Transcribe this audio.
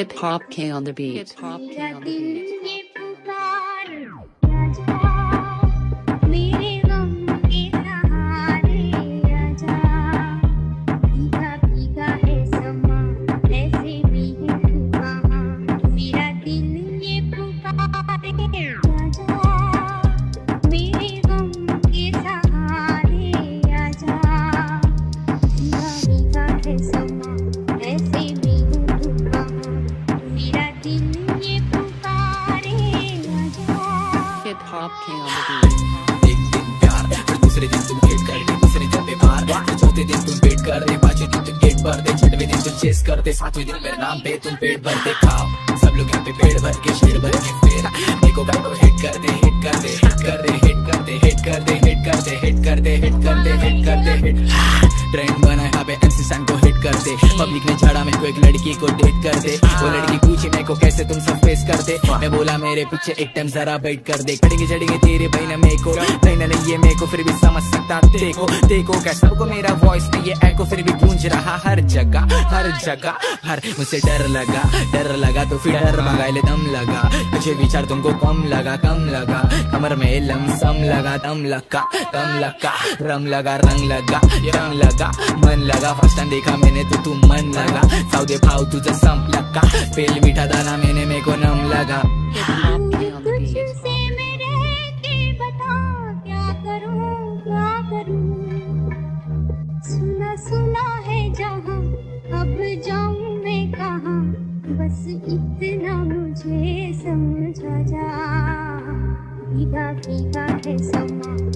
Hip Hop K on the beat. एक दिन प्यार फिर दूसरे दिन तुम गेट कर दे, दूसरे दिन व्यवहार फिर चौथे दिन तुम वेट कर दे, पांचवे दिन तुम गेट पर दे, छठवें दिन तुम चेस कर दे, सातवें दिन मेरे नाम पे तुम पेट भर दे। खाओ सब लोग यहाँ पे पेट भर के शेर भर के फिर मेरे को गाँव हिट कर दे, हिट कर दे, हिट कर दे, हिट कर दे, हिट कर दे, हिट कर दे, हिट कर दे, हिट कर दे, हिट कर दे, हिट ट्रेंड बना यहाँ पे एमसी सैन को हिट कर दे। पब्लिक ने छाड़ा मेरे को एक लड़की को डेट कर दे, वो लड़की पूछी मेरे को कैसे तुम सब फेस कर दे, मैं बोला मेरे पीछे एक टाइम जरा वेट कर दे। चढ़ेंगे चढ़ेंगे तेरे भाई ना मेरे को नहीं ना ये मेरे को फिर भी समझ सकता, देखो देखो क्या सबको मेरा वॉइस नहीं ये एको फिर भी गूंज रहा हर जगह हर जगह हर। मुझे डर लगा तो फिर डर मंगाइले दम लगा, मुझे विचार तुमको कम लगा कम लगा, कमर में लमसम लगा दम लगा दम लगा, रम लगा रंग लगा रंग लगा मन लगा, फर्स्ट टाइम देखा मैंने तो तू मन लगा, साउदे भाव तुझे सम लगा, पेल मीठा दाना मैंने मेरे को नम लगा। सुना है जहाँ अब जाऊं मैं कहाँ, बस इतना मुझे समझा जा, भीगा भीगा है समा।